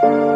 You